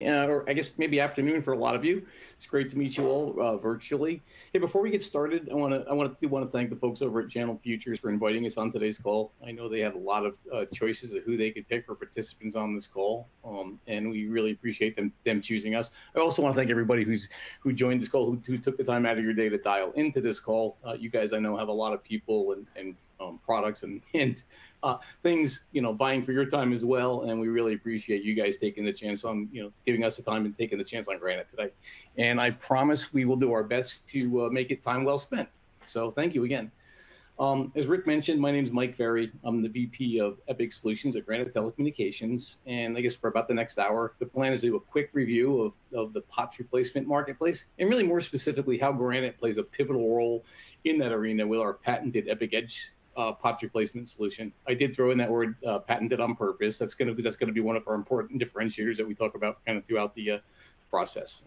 or I guess maybe afternoon for a lot of you. It's great to meet you all virtually. Hey, before we get started, I want to thank the folks over at Channel Futures for inviting us on today's call. I know they had a lot of choices of who they could pick for participants on this call, and we really appreciate them choosing us. I also want to thank everybody who joined this call, who took the time out of your day to dial into this call. You guys, I know, have a lot of people and products and things, you know, vying for your time as well, and we really appreciate you guys taking the chance on, you know, giving us the time and taking the chance on Granite today. And I promise we will do our best to make it time well spent. So thank you again. As Rick mentioned, my name is Mike Ferry. I'm the VP of EPIK Solutions at Granite Telecommunications. And I guess for about the next hour, the plan is to do a quick review of the POTS replacement marketplace, and really more specifically how Granite plays a pivotal role in that arena with our patented EPIK Edge POTS replacement solution. I did throw in that word patented on purpose. That's gonna be one of our important differentiators that we talk about kind of throughout the process.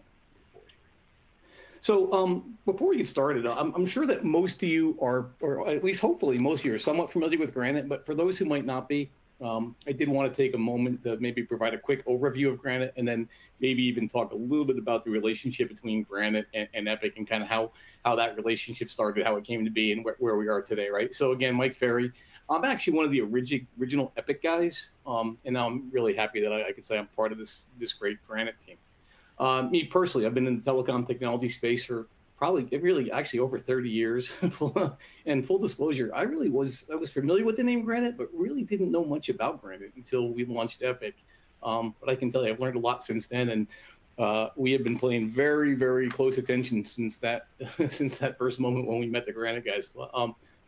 So before we get started, I'm sure that most of you are, or at least hopefully most of you are somewhat familiar with Granite, but for those who might not be, I did want to take a moment to maybe provide a quick overview of Granite, and then maybe even talk a little bit about the relationship between Granite and EPIK, and kind of how that relationship started, how it came to be, and where we are today, right? So again, Mike Ferry, I'm actually one of the original EPIK guys, and now I'm really happy that I could say I'm part of this great Granite team. Me personally, I've been in the telecom technology space for probably actually over 30 years. And full disclosure, I was familiar with the name Granite, but really didn't know much about Granite until we launched EPIK. But I can tell you, I've learned a lot since then, and we have been paying very, very close attention since that first moment when we met the Granite guys.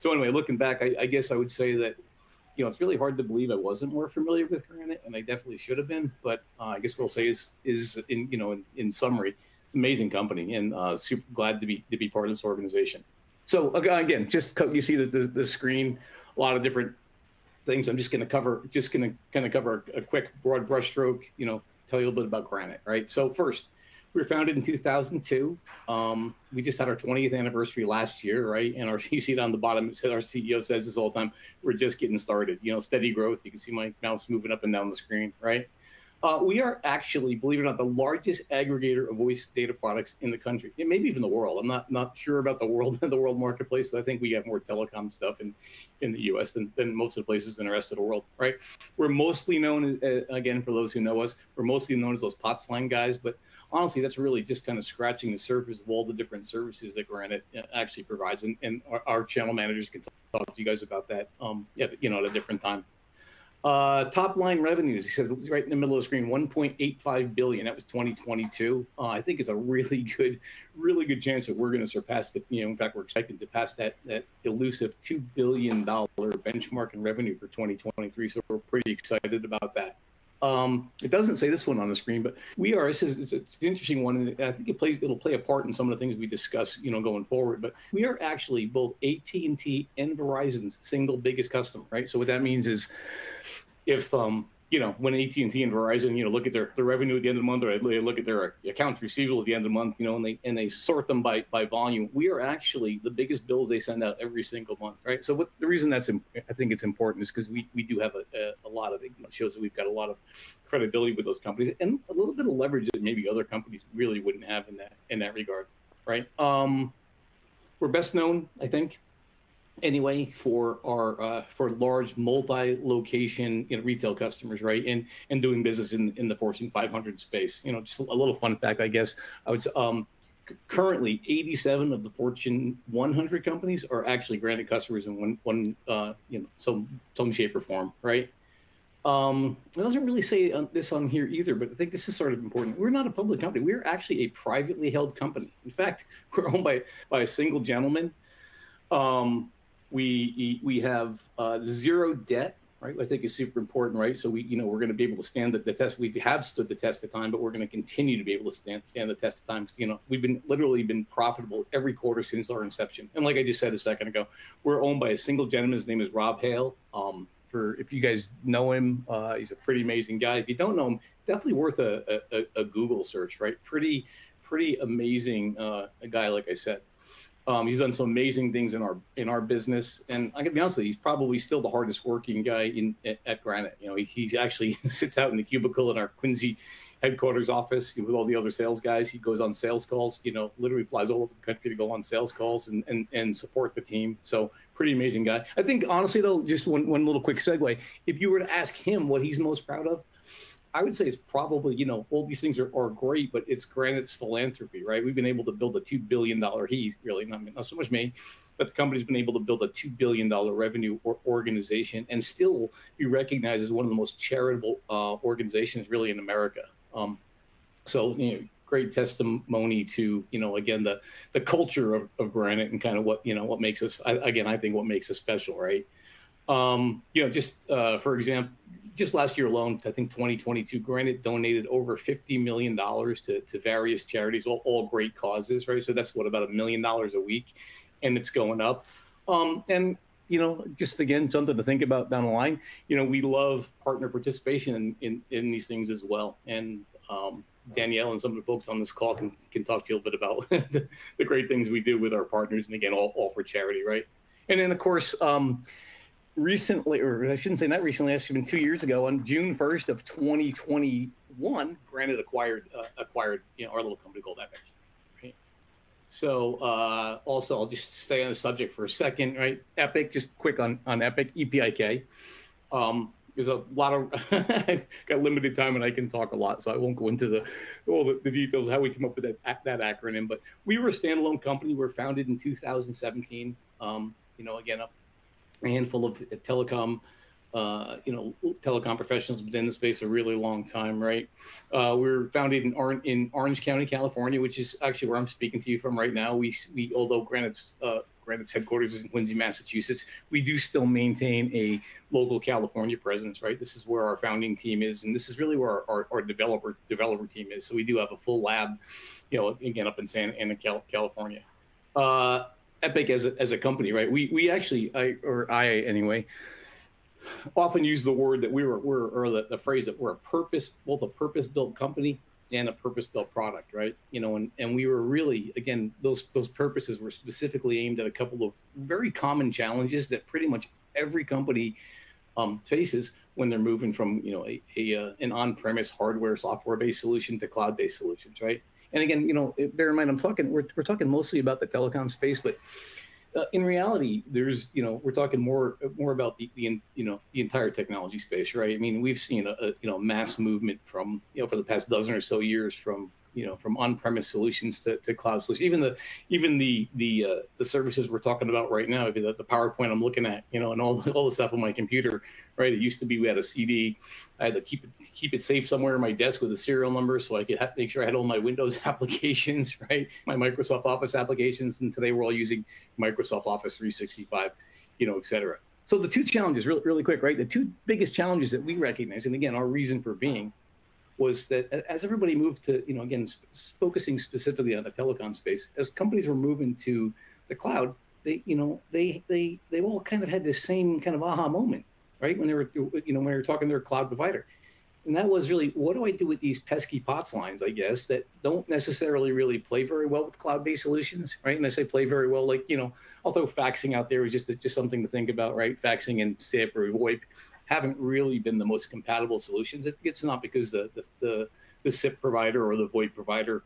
So anyway, looking back, I guess I would say that, you know, it's really hard to believe I wasn't more familiar with Granite, and I definitely should have been. But I guess we'll say in summary, it's an amazing company, and super glad to be part of this organization. So again, just you see the screen, a lot of different things. I'm just going to cover a quick broad brushstroke. You know, tell you a little bit about Granite, right? So first, we were founded in 2002. We just had our 20th anniversary last year, right? And you see it on the bottom, it said, our CEO says this all the time, we're just getting started. You know, steady growth. You can see my mouse moving up and down the screen, right? We are actually, believe it or not, the largest aggregator of voice data products in the country. It may be even the world. I'm not sure about the world marketplace, but I think we have more telecom stuff in the US than most of the places in the rest of the world, right? We're mostly known, again, for those who know us, we're mostly known as those POTS line guys, but honestly, that's really just kind of scratching the surface of all the different services that Granite actually provides. And our channel managers can talk to you guys about that at a different time. Top line revenues, he said right in the middle of the screen, 1.85 billion. That was 2022. I think it's a really good chance that we're going to surpass that. You know, in fact, we're expected to pass that elusive $2 billion benchmark in revenue for 2023. So we're pretty excited about that. It doesn't say this one on the screen, but we are. It's an interesting one, and I think it'll play a part in some of the things we discuss, you know, going forward. But we are actually both AT&T and Verizon's single biggest customer, right? So what that means is, if you know, when AT&T and Verizon, you know, look at their revenue at the end of the month, or they look at their accounts receivable at the end of the month, you know, and they sort them by volume, we are actually the biggest bills they send out every single month, right? So the reason I think it's important is because we do have a lot of, you know, shows that we've got a lot of credibility with those companies, and a little bit of leverage that maybe other companies really wouldn't have in that regard, right? We're best known, I think, anyway, for our large multi-location, you know, retail customers, right, and doing business in the Fortune 500 space. You know, just a little fun fact, I guess. I would currently 87 of the Fortune 100 companies are actually Granite customers in one you know, some shape or form, right? It doesn't really say this on here either, but I think this is sort of important. We're not a public company. We're actually a privately held company. In fact, we're owned by a single gentleman. We have zero debt, right? I think is super important, right? So we, you know, we're going to be able to stand the test. We have stood the test of time, but we're going to continue to be able to stand the test of time. You know, we've literally been profitable every quarter since our inception. And like I just said a second ago, we're owned by a single gentleman. His name is Rob Hale. If you guys know him, he's a pretty amazing guy. If you don't know him, definitely worth a Google search, right? Pretty amazing guy, like I said. He's done some amazing things in our business, and I can be honest with you, he's probably still the hardest working guy at Granite. You know, he actually sits out in the cubicle in our Quincy headquarters office with all the other sales guys. He goes on sales calls, you know, literally flies all over the country to go on sales calls and support the team. So pretty amazing guy. I think, honestly, though, just one little quick segue. If you were to ask him what he's most proud of, I would say it's probably, you know, all these things are great, but it's Granite's philanthropy, right? We've been able to build a $2 billion, not so much me, but the company's been able to build a $2 billion revenue organization and still be recognized as one of the most charitable organizations really in America. So, you know, great testimony to, you know, again, the culture of Granite and kind of what, you know, what makes us, I think what makes us special, right? You know, just for example, just last year alone, I think 2022, Granite donated over $50 million to various charities, all great causes, right? So that's what, about $1 million a week, and it's going up. And, you know, just again, something to think about down the line. You know, we love partner participation in these things as well. And Danielle and some of the folks on this call can talk to you a bit about the great things we do with our partners, and again, all for charity, right? And then, of course, recently, or I shouldn't say not recently, it's been 2 years ago, on June 1st of 2021, Granite acquired, you know, our little company called EPIK. Right? So also, I'll just stay on the subject for a second, right? EPIK, just quick on EPIK, E-P-I-K. There's a lot of, I've got limited time and I can talk a lot, so I won't go into all the details of how we came up with that acronym, but we were a standalone company. We were founded in 2017, you know, again, a handful of telecom professionals been in the space a really long time, right? We were founded in Orange County, California, which is actually where I'm speaking to you from right now. We although Granite's headquarters is in Quincy, Massachusetts, we do still maintain a local California presence, right? This is where our founding team is, and this is really where our developer team is. So we do have a full lab, you know, again up in Santa Ana, California. EPIK as a company, right? We actually, I often use the word that the phrase that we're both a purpose-built company and a purpose-built product, right? You know, and we were really, again, those purposes were specifically aimed at a couple of very common challenges that pretty much every company faces when they're moving from, you know, an on-premise hardware, software-based solution to cloud-based solutions, right? And again, you know, bear in mind, we're talking mostly about the telecom space, but in reality, there's, you know, we're talking more about the entire technology space, right? I mean, we've seen a mass movement from, you know, for the past dozen or so years from on-premise solutions to cloud solutions. Even the services we're talking about right now, the PowerPoint I'm looking at, you know, and all the stuff on my computer, right? It used to be we had a CD. I had to keep it safe somewhere in my desk with a serial number so I could make sure I had all my Windows applications, right? My Microsoft Office applications, and today we're all using Microsoft Office 365, you know, et cetera. So the two challenges, really, really quick, right? The two biggest challenges that we recognize, and again, our reason for being, was that as everybody moved to, you know, again, focusing specifically on the telecom space, as companies were moving to the cloud, they all kind of had this same kind of aha moment, right? When they were, you know, when they were talking to their cloud provider. And that was really, what do I do with these pesky POTS lines, I guess, that don't necessarily really play very well with cloud-based solutions, right? And I say play very well, like, you know, although faxing out there is just something to think about, right? Faxing and SIP or VoIP haven't really been the most compatible solutions. It's not because the SIP provider or the VoIP provider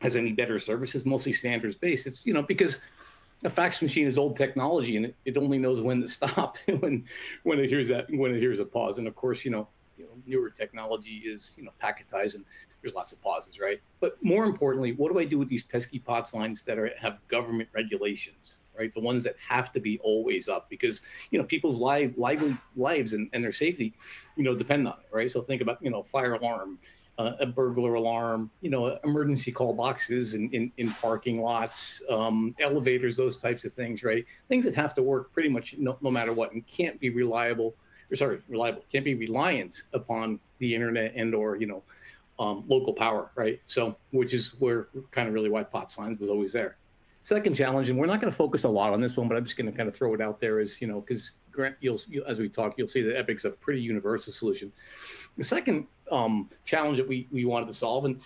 has any better services, mostly standards-based. It's, you know, because a fax machine is old technology and it only knows when to stop when it hears that, when it hears a pause. And of course, you know, newer technology is, you know, packetized and there's lots of pauses, right? But more importantly, what do I do with these pesky POTS lines that have government regulations, right? The ones that have to be always up because, you know, people's lives and their safety, you know, depend on it, right? So think about, you know, fire alarm, a burglar alarm, you know, emergency call boxes in parking lots, elevators, those types of things, right? Things that have to work pretty much no matter what and can't be reliable, can't be reliant upon the internet and or, you know, local power, right? So, which is where kind of really why POTS lines was always there. Second challenge, and we're not going to focus a lot on this one, but I'm just going to kind of throw it out there is, you know, because as we talk, you'll see that EPIK's a pretty universal solution. The second challenge that we wanted to solve and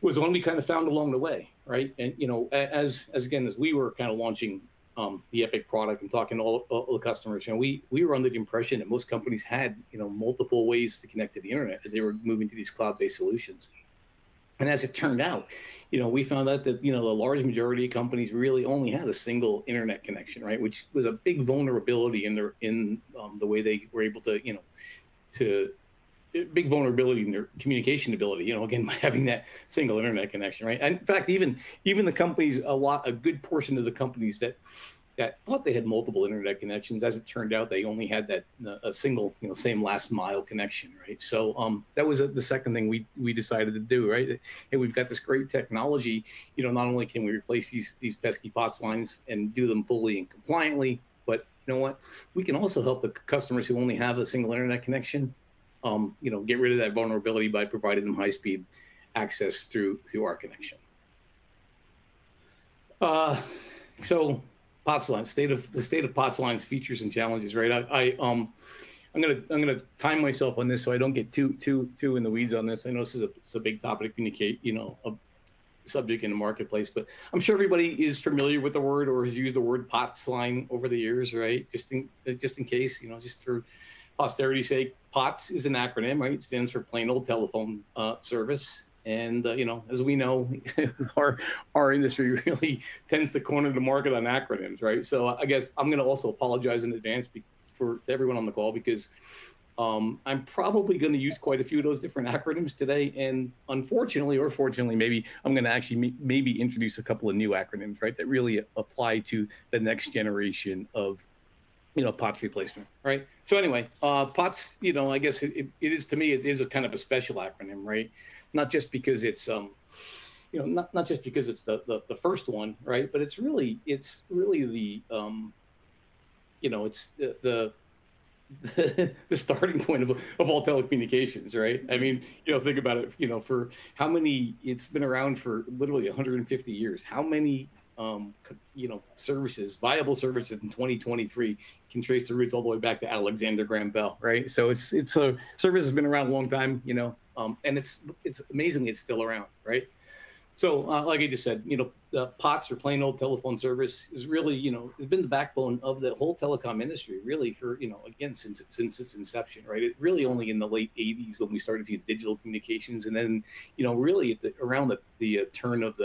was one we kind of found along the way, right? And, you know, as we were kind of launching the EPIK product and talking to all the customers, you know, we were under the impression that most companies had, you know, multiple ways to connect to the internet as they were moving to these cloud-based solutions. And as it turned out, you know, we found out that, you know, the large majority of companies really only had a single internet connection, right? Which was a big vulnerability in their, the way they were able to, you know, big vulnerability in their communication ability, you know, again, by having that single internet connection, right? And in fact, even the companies, a good portion of the companies that thought they had multiple internet connections, as it turned out, they only had that a single, you know, same last mile connection, right? So that was the second thing we decided to do, right? Hey, we've got this great technology, you know, not only can we replace these pesky POTS lines and do them fully and compliantly, but you know what? We can also help the customers who only have a single internet connection, you know, get rid of that vulnerability by providing them high-speed access through our connection. So POTS lines, the state of POTS lines, features and challenges, right? I'm gonna time myself on this so I don't get too in the weeds on this. I know this is a big topic to communicate, you know, a subject in the marketplace, but I'm sure everybody is familiar with the word or has used the word POTS line over the years, right? Just in case, you know, just for posterity's sake, POTS is an acronym, right? It stands for plain old telephone service. And, you know, as we know, our industry really tends to corner the market on acronyms, right? So I guess I'm going to also apologize in advance for everyone on the call, because I'm probably going to use quite a few of those different acronyms today. And unfortunately, or fortunately, maybe I'm going to actually maybe introduce a couple of new acronyms, right, that really apply to the next generation of, you know, POTS replacement, right? So anyway, POTS, you know, I guess it is, to me, it is a kind of a special acronym, right? Not just because it's, you know, not just because it's the first one, right? But it's really the, you know, it's the starting point of all telecommunications, right? I mean, you know, think about it, you know, for how many, it's been around for literally 150 years. How many, you know, services, viable services in 2023 can trace their roots all the way back to Alexander Graham Bell, right? So it's a service has been around a long time, you know, and it's amazing it's still around, right? So like I just said, you know, POTS, or plain old telephone service, is really, you know, has been the backbone of the whole telecom industry, really, for, you know, again, since its inception, right? It really only in the late 80s when we started seeing digital communications, and then, you know, really around the turn of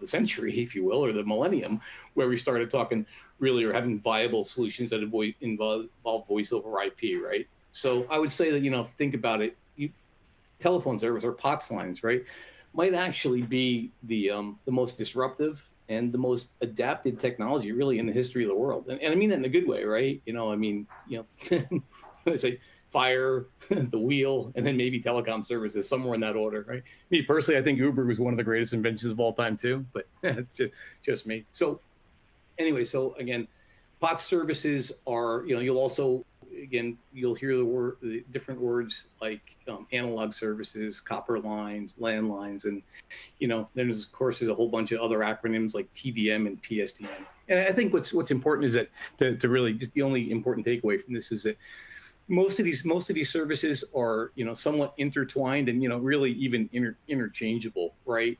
the century, if you will, or the millennium, where we started talking really, or having viable solutions that involve voice over IP, right? So I would say that, you know, if you think about it, telephone service, or POTS lines, right, might actually be the most disruptive and the most adapted technology really in the history of the world. And I mean that in a good way, right? You know, I mean, you know, I say fire, the wheel, and then maybe telecom services, somewhere in that order, right? Me personally, I think Uber was one of the greatest inventions of all time too, but it's just me. So anyway, so again, POTS services are, you know, you'll also, again, you'll hear the different words like analog services, copper lines, landlines, and, you know, then of course there's a whole bunch of other acronyms like TDM and PSTN. And I think what's important is that to really, just the only important takeaway from this is that most of these services are, you know, somewhat intertwined and, you know, really even interchangeable, right?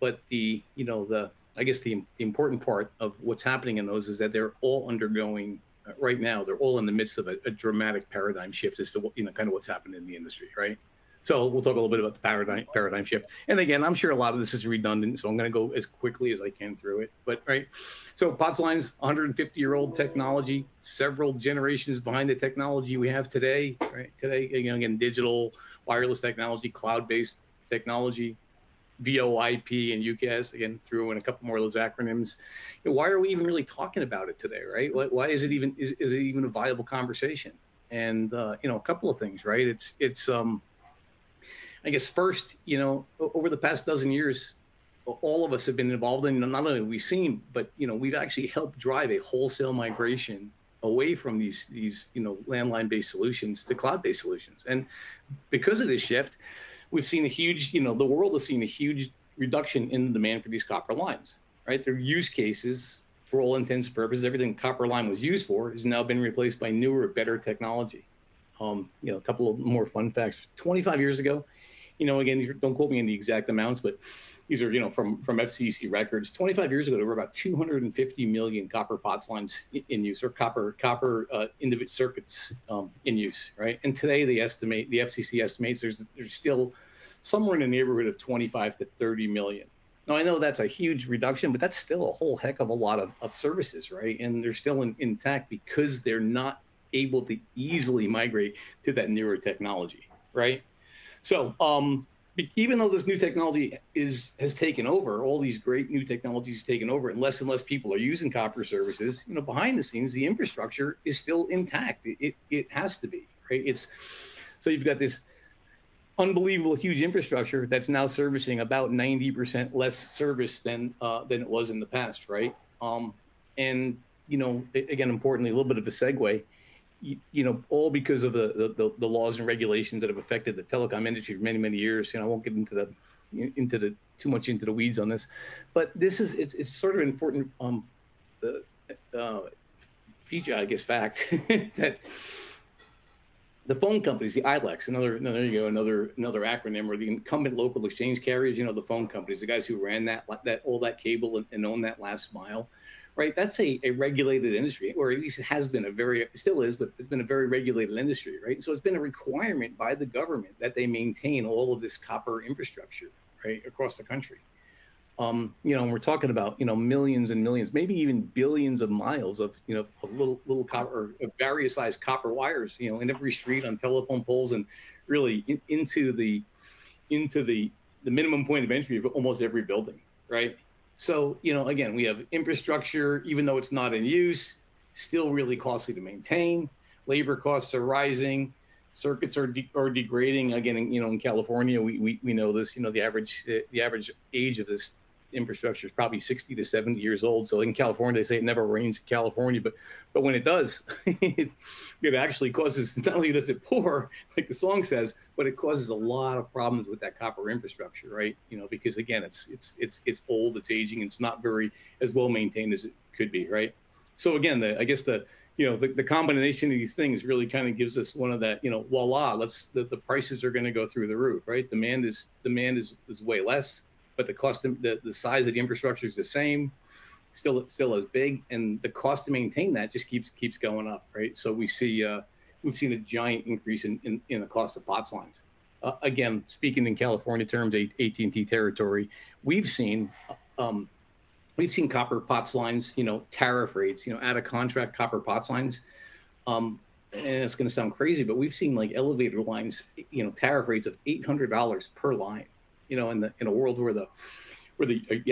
But the, you know, I guess the important part of what's happening in those is that they're all undergoing, right now, they're all in the midst of a dramatic paradigm shift as to what, you know, kind of what's happened in the industry, right? So we'll talk a little bit about the paradigm shift. And again, I'm sure a lot of this is redundant, so I'm going to go as quickly as I can through it. But right, so POTS lines, 150-year-old technology, several generations behind the technology we have today. Right today, again, digital, wireless technology, cloud-based technology, VoIP and UCaaS, again, threw in a couple more of those acronyms. You know, why are we even really talking about it today, right? Why is it even is it even a viable conversation? And you know, a couple of things, right? It's I guess first, you know, over the past dozen years, all of us have been involved in, not only we've seen, but you know, we've actually helped drive a wholesale migration away from these you know, landline-based solutions to cloud-based solutions. And because of this shift, we've seen a huge, you know, the world has seen a huge reduction in the demand for these copper lines, right? Their use cases, for all intents and purposes, everything copper line was used for has now been replaced by newer, better technology. You know, a couple of more fun facts. 25 years ago, you know, again, these are, don't quote me on the exact amounts, but these are, you know, from FCC records. 25 years ago, there were about 250 million copper POTS lines in use, or copper individual circuits in use, right? And today, the FCC estimates there's still somewhere in the neighborhood of 25 to 30 million. Now, I know that's a huge reduction, but that's still a whole heck of a lot of services, right? And they're still intact because they're not able to easily migrate to that newer technology, right? So even though this new technology has taken over, all these great new technologies taken over, and less people are using copper services, you know, behind the scenes, the infrastructure is still intact. It has to be, right? So you've got this unbelievable huge infrastructure that's now servicing about 90% less service than it was in the past, right? And, you know, again, importantly, a little bit of a segue, you know, all because of the laws and regulations that have affected the telecom industry for many, many years. You know, I won't get too much into the weeds on this, but this is it's sort of an important feature, I guess, fact that the phone companies, the ILECs, another acronym, or the incumbent local exchange carriers. You know, the phone companies, the guys who ran all that cable and owned that last mile. Right, that's a regulated industry, or at least it has been a very regulated industry, right? So it's been a requirement by the government that they maintain all of this copper infrastructure, right, across the country. You know, and we're talking about, you know, millions and millions, maybe even billions of miles of, you know, of little copper, of various sized copper wires, you know, in every street, on telephone poles, and really into the minimum point of entry of almost every building, right? So, you know, again, we have infrastructure, even though it's not in use, still really costly to maintain. Labor costs are rising. Circuits are degrading. Again, you know, in California, we know this, you know, the average age of this infrastructure is probably 60 to 70 years old. So in California, they say it never rains in California, but when it does, it actually causes, not only does it pour, like the song says, but it causes a lot of problems with that copper infrastructure, right? You know, because again, it's old, it's aging, it's not very as well maintained as it could be, right? So again, the combination of these things really kind of gives us one of that, you know, voila, the prices are going to go through the roof, right? Demand is way less, but the cost, the size of the infrastructure is the same, still as big, and the cost to maintain that just keeps going up, right? So we see we've seen a giant increase in the cost of POTS lines. Again, speaking in California terms, AT&T territory, we've seen copper POTS lines, you know, tariff rates, you know, out of contract copper POTS lines. And it's going to sound crazy, but we've seen like elevator lines, you know, tariff rates of $800 per line. You know, in a world where the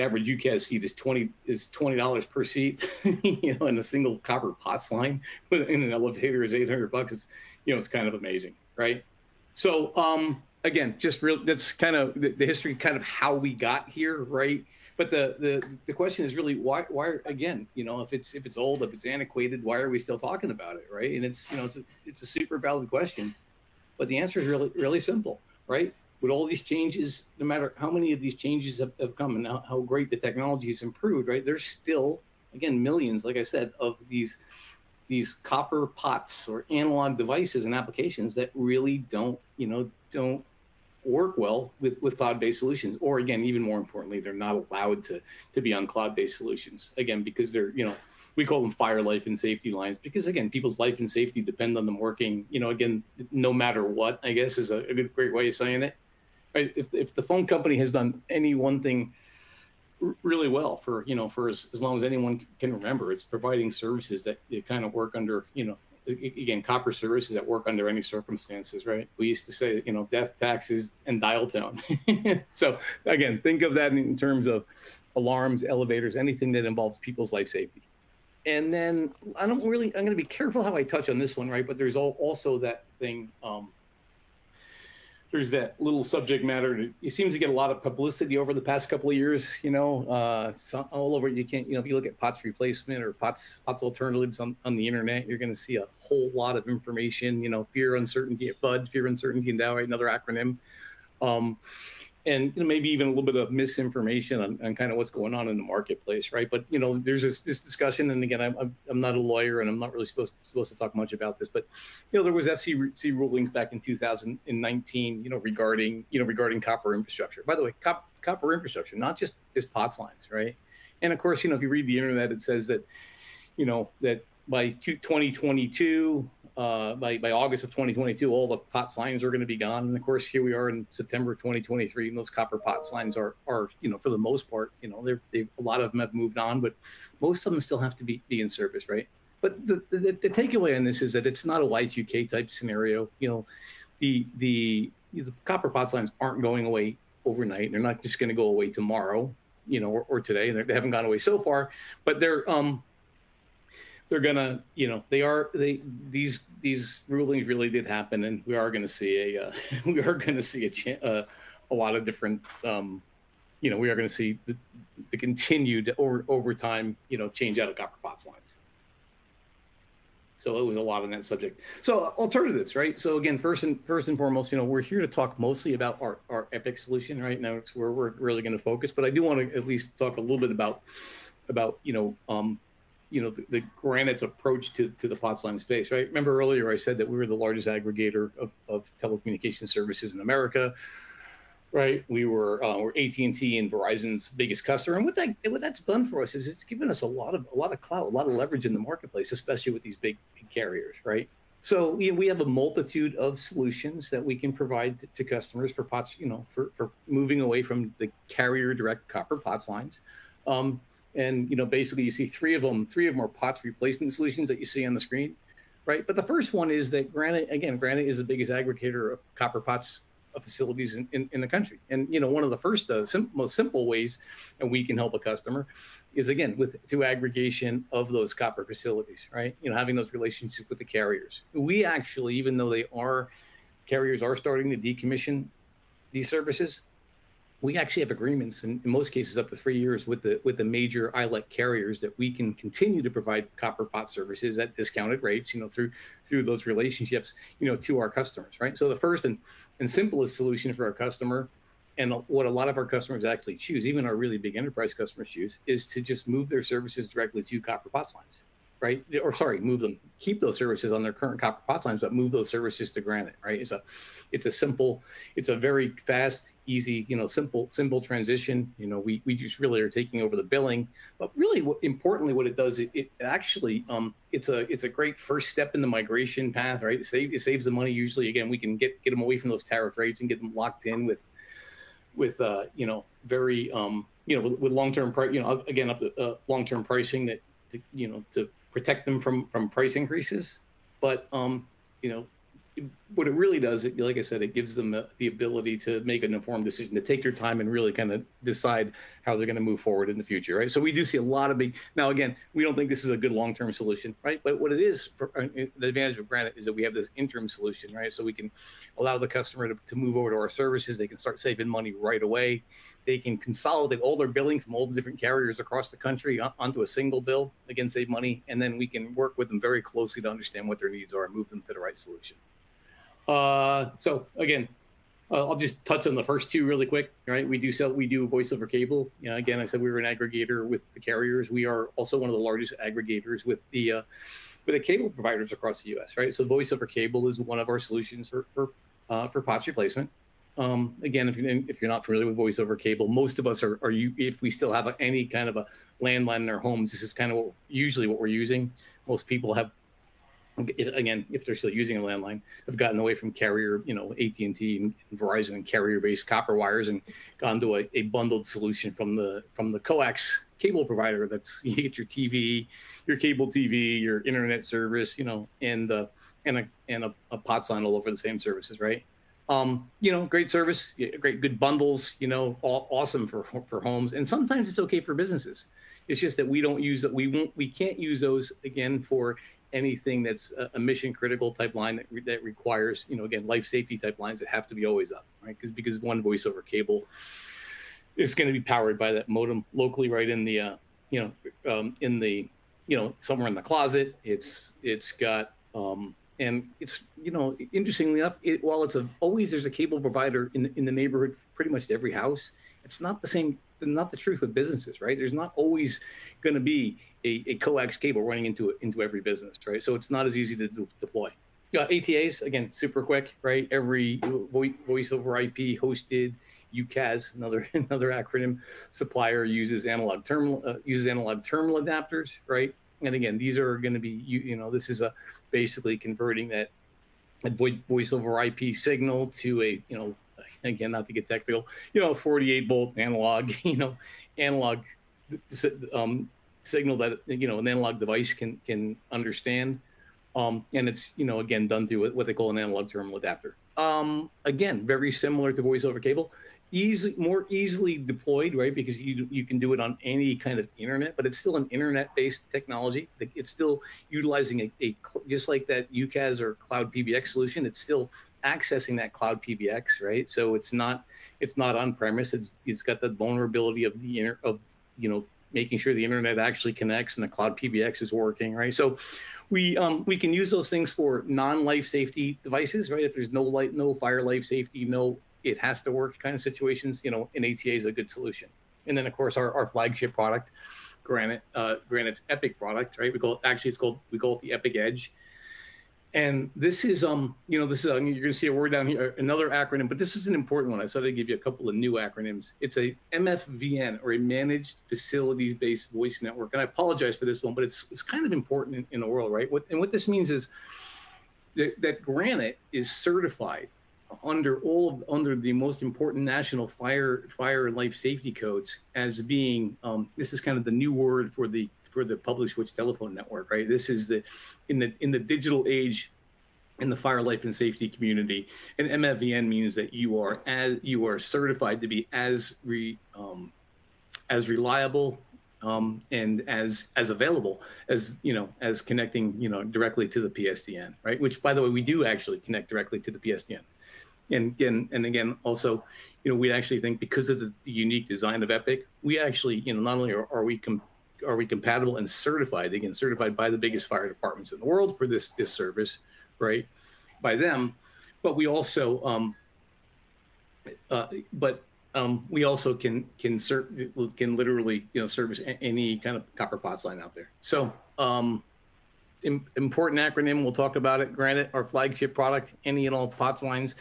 average UCaaS seat is $20 per seat, you know, and a single copper POTS line in an elevator is $800. It's, you know, it's kind of amazing, right? So again, just real. That's kind of the history, kind of how we got here, right? But the question is really why again, you know, if it's old, if it's antiquated, why are we still talking about it, right? And it's, you know, it's a super valid question, but the answer is really simple, right? With all these changes, no matter how many of these changes have come and how great the technology has improved, right? There's still, again, millions, like I said, of these copper POTS or analog devices and applications that really don't work well with cloud-based solutions. Or again, even more importantly, they're not allowed to be on cloud-based solutions. Again, because they're, you know, we call them fire, life, and safety lines, because again, people's life and safety depend on them working, you know, again, no matter what, I guess is a great way of saying it. Right? If the phone company has done any one thing really well for, you know, for as long as anyone can remember, it's providing services that you kind of work under, you know, again, copper services that work under any circumstances, right? We used to say, you know, death, taxes, and dial tone. So again, think of that in terms of alarms, elevators, anything that involves people's life safety. And then I'm going to be careful how I touch on this one, right? But there's also that thing, there's that little subject matter. It seems to get a lot of publicity over the past couple of years, you know, all over. You can't, you know, if you look at POTS replacement or POTS alternatives on the internet, you're going to see a whole lot of information, you know, fear, uncertainty, FUD, fear, uncertainty, and doubt, right? Another acronym. And you know, maybe even a little bit of misinformation on kind of what's going on in the marketplace, right? But you know, there's this discussion, and again, I'm not a lawyer, and I'm not really supposed to talk much about this, but you know, there was FCC rulings back in 2019, you know, regarding copper infrastructure. By the way, copper infrastructure, not just POTS lines, right? And of course, you know, if you read the internet, it says that, you know, that by 2022. by August of 2022, all the POTS lines are going to be gone. And of course, here we are in September 2023, and those copper POTS lines are for the most part, a lot of them have moved on, but most of them still have to be in service, right? But the takeaway on this is that it's not a Y2K type scenario. The copper POTS lines aren't going away overnight. They're not just going to go away tomorrow, or today. They haven't gone away so far, but they're gonna, these rulings really did happen, and we are gonna see a lot of different, we are gonna see the continued over time, change out of copper POTS lines. So it was a lot on that subject. So alternatives, right? So again, first and foremost, we're here to talk mostly about our EPIK solution, right? Now it's where we're really going to focus, but I do want to at least talk a little bit about the Granite's approach to the POTS line space, right? Remember earlier I said that we were the largest aggregator of telecommunication services in America, right? We're AT&T and Verizon's biggest customer, and what that's done for us is it's given us a lot of clout, a lot of leverage in the marketplace, especially with these big carriers, right? So we have a multitude of solutions that we can provide to customers for POTS, for moving away from the carrier direct copper POTS lines, and basically you see three of them are POTS replacement solutions that you see on the screen, right? But the first one is that Granite is the biggest aggregator of copper POTS facilities in the country, and one of the first most simple ways that we can help a customer is again through aggregation of those copper facilities, right? Having those relationships with the carriers. We actually, even though carriers are starting to decommission these services, we actually have agreements in most cases up to 3 years with the major ILEC carriers that we can continue to provide copper POTS services at discounted rates, through those relationships, to our customers, right? So the first and simplest solution for our customer, and what a lot of our customers actually choose, even our really big enterprise customers choose, is to just move their services directly to copper POTS lines, right? Or sorry, keep those services on their current copper POTS lines, but move those services to Granite, right? It's a very fast, easy, simple transition. We just really are taking over the billing, but really importantly, what it does, it actually, it's a great first step in the migration path, right? It saves the money. Usually, again, we can get them away from those tariff rates and get them locked in with long-term, again, up to long-term pricing that, to protect them from price increases. But what it really does, like I said, it gives them the ability to make an informed decision, to take their time and really kind of decide how they're going to move forward in the future, right? So we do see a lot of now again, we don't think this is a good long-term solution, right? But what it is, the advantage of Granite is that we have this interim solution, right? So we can allow the customer to move over to our services. They can start saving money right away. They can consolidate all their billing from all the different carriers across the country onto a single bill, again, save money. And then we can work with them very closely to understand what their needs are and move them to the right solution. So again, I'll just touch on the first two really quick, right? We do voice over cable. Again, I said we were an aggregator with the carriers. We are also one of the largest aggregators with the cable providers across the US, right? So voice over cable is one of our solutions for POTS replacement. Again, if you're not familiar with voice over cable, most of us are if we still have any kind of a landline in our homes, this is kind of usually what we're using. Most people have, again, if they're still using a landline, have gotten away from carrier, AT&T and Verizon and carrier-based copper wires and gone to a bundled solution from the coax cable provider. That's, you get your TV, your cable TV, your internet service, and a POTS line all over the same services, right? Great service, good bundles, awesome for homes. And sometimes it's okay for businesses. It's just that we don't use that. We can't use those again for anything that's a mission critical type line that requires, again, life safety type lines that have to be always up, right? Because one voice over cable is going to be powered by that modem locally, right? Somewhere in the closet. It's got, and it's, interestingly enough, while there's a cable provider in the neighborhood, pretty much every house, it's not the same, not the truth with businesses, right? There's not always going to be a coax cable running into every business, right? So it's not as easy to deploy. ATAs, again, super quick, right? Every voice over IP hosted UCaaS, another acronym supplier, uses analog terminal adapters, right? And again, these are going to be, this is basically converting that voice over IP signal to a, again, not to get technical, 48 volt analog, signal that, an analog device can understand. And it's, again, done through what they call an analog terminal adapter. Again, very similar to voice over cable, more easily deployed, right? Because you can do it on any kind of internet, but it's still an internet-based technology. It's still utilizing just like that UCaaS or cloud PBX solution, it's still accessing that cloud PBX, right? So it's not on premise. It's got that vulnerability of the making sure the internet actually connects and the cloud PBX is working, right? So we can use those things for non-life safety devices, right? If there's no light, no fire life safety, no it has to work kind of situations, an ATA is a good solution. And then of course our flagship product, Granite's EPIK product, right? We call it the EPIK Edge. And this is you're going to see a word down here, another acronym, but this is an important one. I thought I'd give you a couple of new acronyms. It's a MFVN, or a managed facilities-based voice network. And I apologize for this one, but it's kind of important in the world, right? What this means is that Granite is certified under the most important national fire and life safety codes as being this is kind of the new word for the public switch telephone network, right? This is in the digital age, in the fire, life, and safety community, and MFVN means that you are certified to be as reliable and as available as connecting directly to the PSTN, right? Which, by the way, we do actually connect directly to the PSTN. And again, also, we actually think because of the unique design of EPIK, we actually, not only are we compatible and certified, again, certified by the biggest fire departments in the world for this service, right, by them, but we also we also can literally service any kind of copper POTS line out there. So important acronym, we'll talk about it. Granite, our flagship product, any and all POTS lines,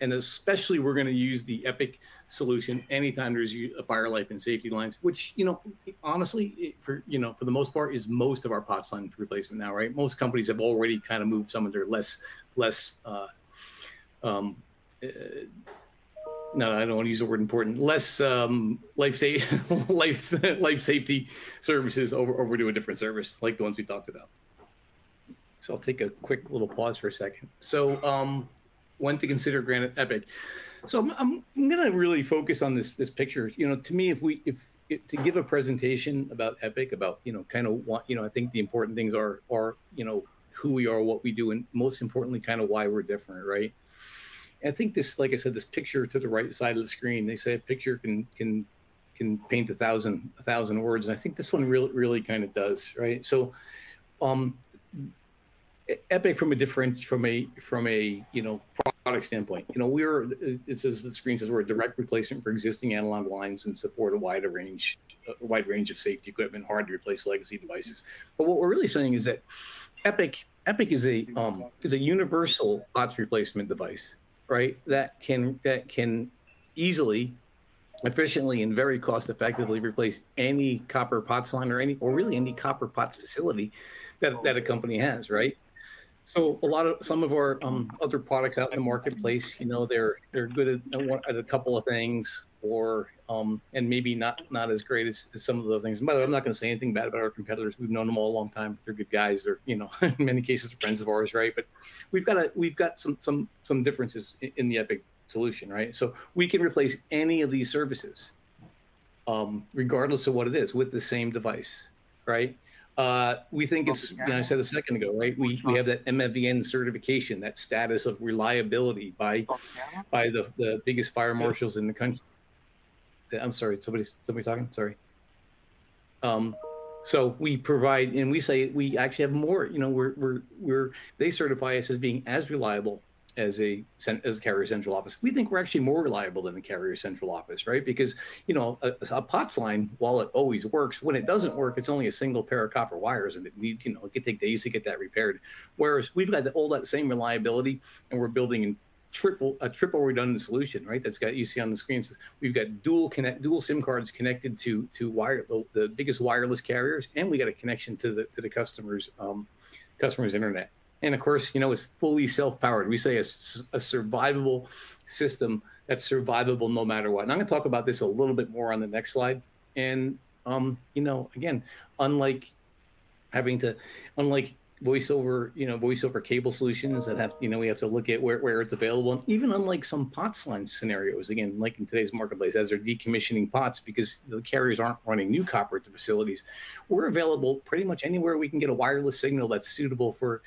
and especially we're going to use the EPIK solution anytime there's a fire, life, and safety lines, which honestly, for the most part, is most of our POTS lines replacement now, right? Most companies have already kind of moved some of their no, I don't want to use the word important, less life safety services over to a different service like the ones we talked about. So I'll take a quick little pause for a second. So when to consider Granite EPIK. So I'm going to really focus on this picture. To me, if to give a presentation about EPIK, about kind of what I think the important things are who we are, what we do, and most importantly, kind of why we're different, right? I think this, like I said, this picture to the right side of the screen, they say a picture can paint a thousand words. And I think this one really kind of does, right? So EPIK from a product standpoint, it says the screen says we're a direct replacement for existing analog lines and support a wide range of safety equipment, hard to replace legacy devices. But what we're really saying is that EPIK is a universal POTS replacement device, right? That can easily, efficiently, and very cost effectively replace any copper POTS line or really any copper POTS facility that a company has, right? So some of our other products out in the marketplace, they're good at a couple of things, or and maybe not as great as some of those things. But I'm not going to say anything bad about our competitors. We've known them all a long time. They're good guys. They're in many cases friends of ours, right? But we've got some differences in the EPIK solution, right? So we can replace any of these services, regardless of what it is, with the same device, right? We think it's, I said a second ago, right? We have that MFVN certification, that status of reliability by the biggest fire marshals in the country. I'm sorry, somebody talking? Sorry. So we provide, and we say we actually have more, they certify us as being as reliable as a carrier central office. We think we're actually more reliable than the carrier central office, right? Because a POTS line, while it always works, when it doesn't work, it's only a single pair of copper wires, and it needs it could take days to get that repaired. Whereas we've got all that same reliability, and we're building a triple redundant solution, right? That's got, you see on the screen, we've got dual SIM cards connected to wire, the biggest wireless carriers, and we got a connection to the customer's internet. And of course, you know, it's fully self-powered. We say a survivable system that's survivable no matter what. And I'm going to talk about this a little bit more on the next slide. And you know, again, unlike voice over cable solutions that have, you know, we have to look at where it's available, and even unlike some POTS line scenarios, again, like in today's marketplace, as they're decommissioning POTS because the carriers aren't running new copper at the facilities, we're available pretty much anywhere we can get a wireless signal that's suitable for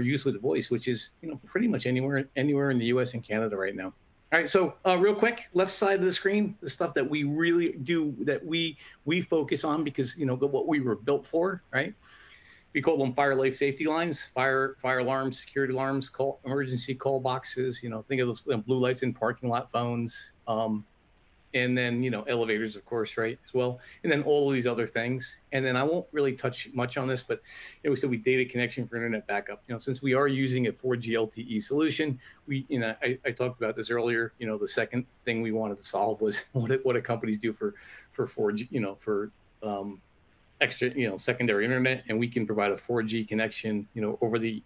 use with voice, which is, you know, pretty much anywhere in the U.S. and Canada right now. All right, so real quick, left side of the screen, the stuff that we really do, that we focus on, because, you know, what we were built for, right? We call them fire life safety lines, fire alarms, security alarms, emergency call boxes. You know, think of those blue lights in parking lot phones, and then, you know, elevators, of course, right, as well. And then all of these other things. And then I won't really touch much on this, but, you know, we said we data connection for internet backup. You know, since we are using a 4G LTE solution, we, you know, I talked about this earlier. You know, the second thing we wanted to solve was what do companies do for 4G, you know, for extra, you know, secondary internet, and we can provide a 4G connection, you know, over those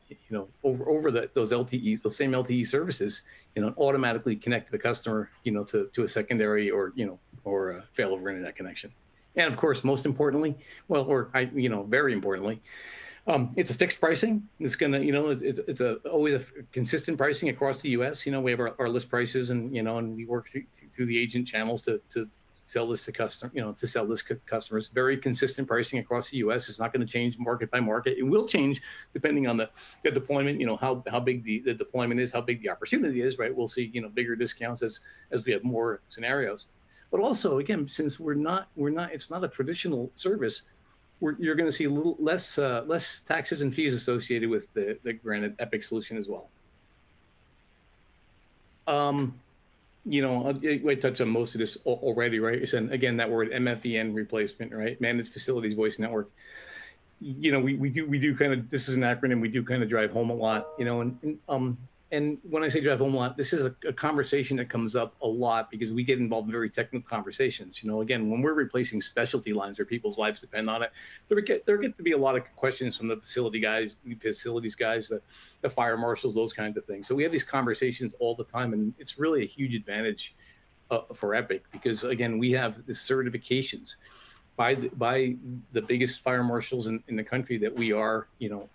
LTEs, those same LTE services, you know, automatically connect the customer, you know, to a secondary or, you know, or a failover internet connection. And of course, most importantly, well, or I, you know, very importantly, it's a fixed pricing. It's gonna, you know, it's always a consistent pricing across the U.S. You know, we have our list prices, and, you know, and we work through the agent channels to sell this to customers, you know, to sell this to customers. Very consistent pricing across the U.S. It's not going to change market by market. It will change depending on the deployment, you know, how big the deployment is, how big the opportunity is, right? We'll see, you know, bigger discounts as we have more scenarios. But also, again, since we're not, it's not a traditional service, you're going to see a little less taxes and fees associated with the Granite EPIK solution as well. You know, I touched on most of this already, right? And again, that word MFVN replacement, right? Managed Facilities Voice Network. You know, we do kind of, this is an acronym, we do kind of drive home a lot, you know, and when I say drive home a lot, this is a conversation that comes up a lot because we get involved in very technical conversations. You know, again, when we're replacing specialty lines or people's lives depend on it, there get to be a lot of questions from the facilities guys, the fire marshals, those kinds of things. So we have these conversations all the time, and it's really a huge advantage for EPIK because, again, we have the certifications by the biggest fire marshals in the country that we are, you know,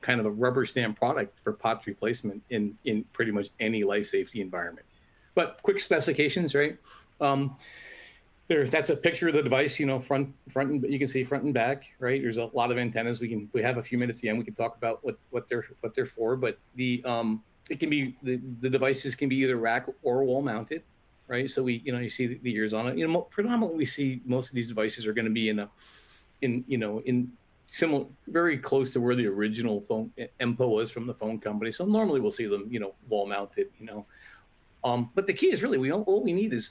kind of a rubber stamp product for POTS replacement in pretty much any life safety environment. But quick specifications, right? That's a picture of the device, you know, front, and you can see front and back, right? There's a lot of antennas. We have a few minutes at the end. We can talk about what they're for. But it can be the devices can be either rack or wall mounted, right? So we, you know, you see the ears on it. You know, predominantly we see most of these devices are going to be in similar, very close to where the original phone MPO was from the phone company. So normally we'll see them, you know, wall mounted, you know. But the key is really all we need is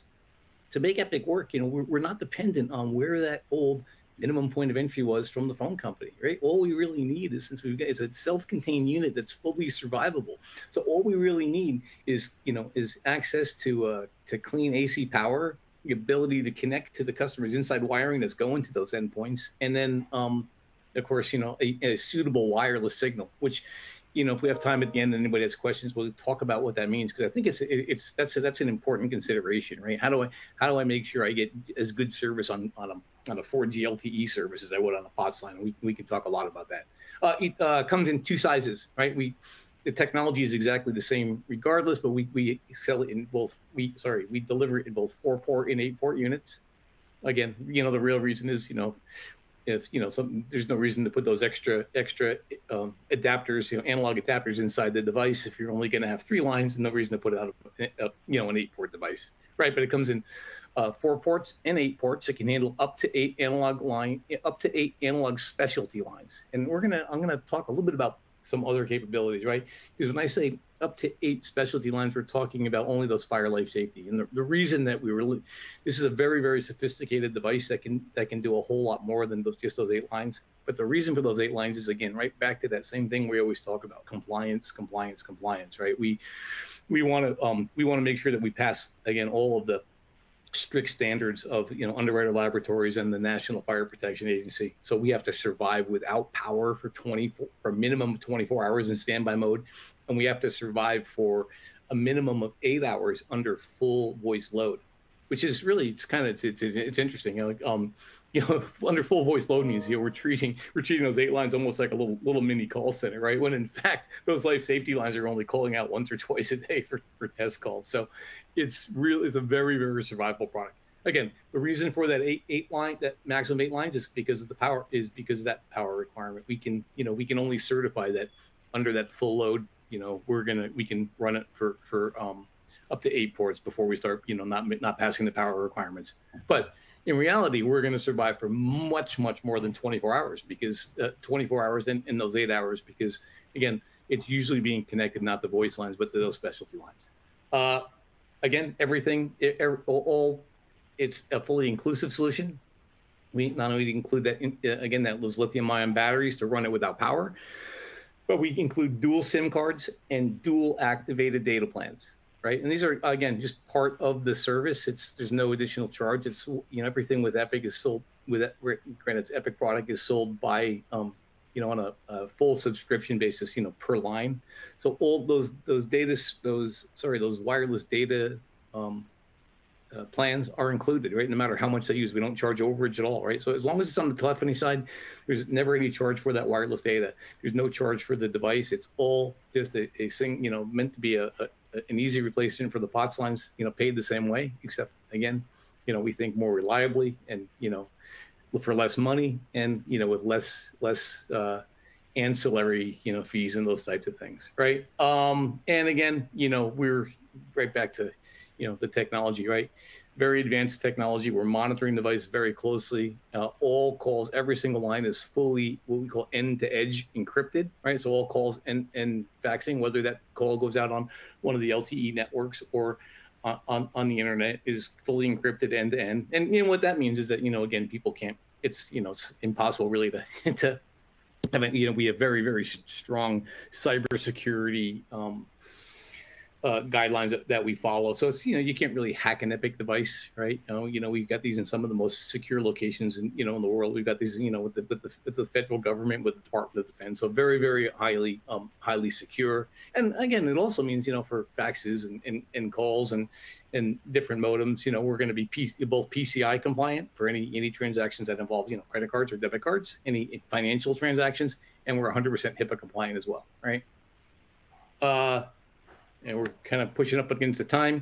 to make EPIK work. You know, we're not dependent on where that old minimum point of entry was from the phone company, right? All we really need is, since we've got, it's a self-contained unit that's fully survivable. So all we really need is, you know, is access to clean AC power, the ability to connect to the customer's inside wiring that's going to those endpoints, and then of course, you know, a suitable wireless signal, which, you know, if we have time at the end and anybody has questions, we'll talk about what that means, because I think that's an important consideration, right? How do I make sure I get as good service on a 4G LTE service as I would on a POTS line? We can talk a lot about that. It comes in two sizes, right? The technology is exactly the same regardless, but we sell it in both. We deliver it in both 4-port and 8-port units. Again, you know, the real reason is, you know, if, you know, there's no reason to put those extra adapters, you know, analog adapters inside the device if you're only going to have 3 lines, and no reason to put out an 8-port device, right? But it comes in 4 ports and 8 ports. It can handle up to eight analog specialty lines. And I'm gonna talk a little bit about some other capabilities, right? Because when I say up to 8 specialty lines. We're talking about only those fire life safety. And the reason that we really, this is a very, very sophisticated device that can do a whole lot more than just those 8 lines. But the reason for those 8 lines is, again, right back to that same thing we always talk about: compliance, compliance, compliance, right? We want to make sure that we pass, again, all of the strict standards of, you know, Underwriter Laboratories and the National Fire Protection Agency. So we have to survive without power for a minimum of 24 hours in standby mode, and we have to survive for a minimum of 8 hours under full voice load, which is really, it's interesting. Under full voice load means, we're treating those 8 lines almost like a little mini call center, right? When in fact, those life safety lines are only calling out once or twice a day for test calls. So it's a very, very survivable product. Again, the reason for that maximum eight lines is because of that power requirement. We can only certify that under that full load, we can run it for up to 8 ports before we start, not passing the power requirements. But in reality, we're going to survive for much, much more than 24 hours, because 24 hours and those 8 hours, because, again, it's usually being connected not to voice lines, but to those specialty lines. Again, everything, it's a fully inclusive solution. We not only include those lithium-ion batteries to run it without power, but we include dual SIM cards and dual activated data plans. Right. And these are, again, just part of the service. There's no additional charge. It's, everything with EPIK is sold with Granite's EPIK product is sold by, on a full subscription basis, per line. So all those wireless data plans are included, right? No matter how much they use, we don't charge overage at all, right? So as long as it's on the telephony side, there's never any charge for that wireless data. There's no charge for the device. It's all just a thing, meant to be an easy replacement for the POTS lines, paid the same way, except, again, we think more reliably and, for less money and, with less ancillary, fees and those types of things, right? And again, we're right back to, the technology, right? Very advanced technology. We're monitoring the device very closely. All calls, every single line is fully what we call end-to-edge encrypted, right? So all calls and faxing, whether that call goes out on one of the LTE networks or on the internet, is fully encrypted end-to-end. And what that means is that, again, people can't. It's it's impossible really to. I mean, we have very, very strong cybersecurity guidelines that we follow. So it's, you can't really hack an EPIK device, right? We've got these in some of the most secure locations in the world. We've got these, with the federal government, with the Department of Defense. So very, very highly secure. And again, it also means, for faxes and calls and different modems, we're going to be both PCI compliant for any transactions that involve, credit cards or debit cards, any financial transactions, and we're 100% HIPAA compliant as well, right? And we're kind of pushing up against the time.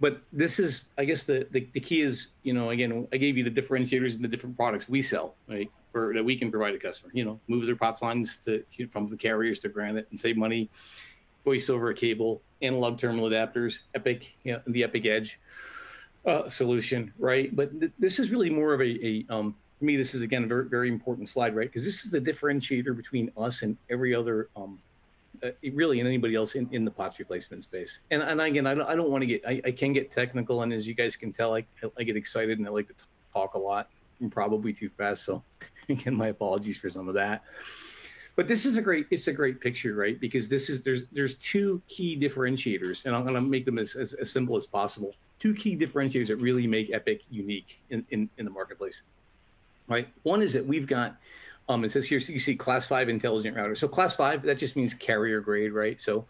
But this is, I guess, the key is, again, I gave you the differentiators and the different products we sell, right, or that we can provide a customer, move their POTS lines from the carriers to Granite and save money, voice over a cable, analog terminal adapters, EPIK, the EPIK Edge solution, right? But this is really more of for me, this is, again, a very, very important slide, right? Because this is the differentiator between us and every other really, and anybody else in the POTS replacement space. And again, I don't want to get, I can get technical, and as you guys can tell, I get excited and I like to talk a lot and probably too fast. So again, my apologies for some of that. But this is a great picture, right? Because this is, there's two key differentiators, and I'm going to make them as simple as possible. Two key differentiators that really make EPIK unique in the marketplace, right? One is that we've got, it says here, so you see Class 5 intelligent router. So Class 5, that just means carrier grade, right? So